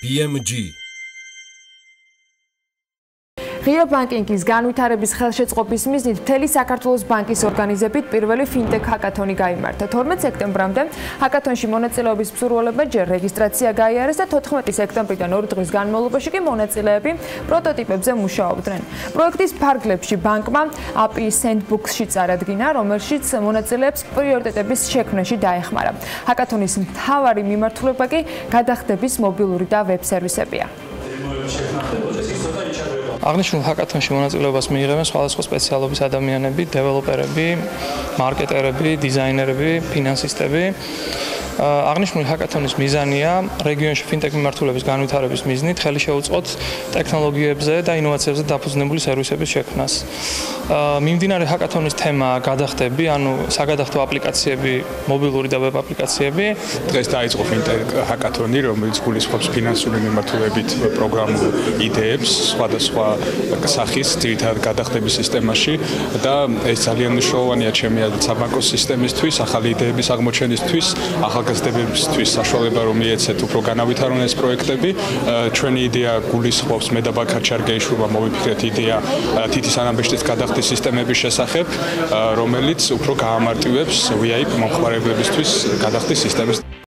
BMG. ღია ბანკინგის განვითარების ხელშეწყობის მიზნით მთელი საქართველოს ბანკის ორგანიზებით პირველი ფინტექ ჰაკათონი გაიმართა. 12 სექტემბრამდე ჰაკათონში მონაწილეობის მსურველებმა ჯერ რეგისტრაცია გაიარეს და 14 სექტემბრიდან 2 დღის განმავლობაში კი მონაწილეები პროტოტიპებზე მუშაობდნენ. პროექტის ფარგლებში ბანკმა API Sandbox-ში წარადგინა, რომელშიც მონაწილეებს პრიორიტეტების შექმნაში დაეხმარა. ჰაკათონის მთავარი მიმართულება კი გადახდების მობილური და ვებ-სერვისებია. აღნიშნულ ჰაკათონში მონაწილეობას მიიღებენ სხვადასხვა სპეციალობის ადამიანები, დეველოპერები, მარკეტერები, დიზაინერები, ფინანსისტები. აღნიშნული ჰაკათონის მიზანია რეგიონში ფინტექ მიმართულების განვითარების მიზნით ხელი შეუწყოთ ტექნოლოგიებზე და ინოვაციებზე დაფუძნებული სერვისების შექმნას. მიმდინარე ჰაკათონის თემაა გადახდები, ანუ საგადახდო აპლიკაციები, მობილური და ვებ აპლიკაციები. დღეს დაიწყო ფინტექ ჰაკათონი, რომელიც გულისხმობს ფინანსური მიმართულებით პროგრამულ იდეებს, სხვადასხვა სახის, ძირითადად გადახდების სისტემაში და ეს ძალიან მნიშვნელოვანია ჩემი საბანკო სისტემისთვის, ახალი იდეების აღმოჩენისთვის, ახალ გაზრდებისთვის საშუალება რომ მიეცეთ უფრო განავითარონ ეს პროექტები. ჩვენი იდეა გულისხმობს მე და ბაქარ ჩარგეიშვილმა მოვიფიქრეთ იდეა თითის ანაბეჭდის გადახდის სისტემების შესახებ, რომელიც უფრო გაამარტივებს VIP მომხმარებლებისთვის გადახდის სისტემის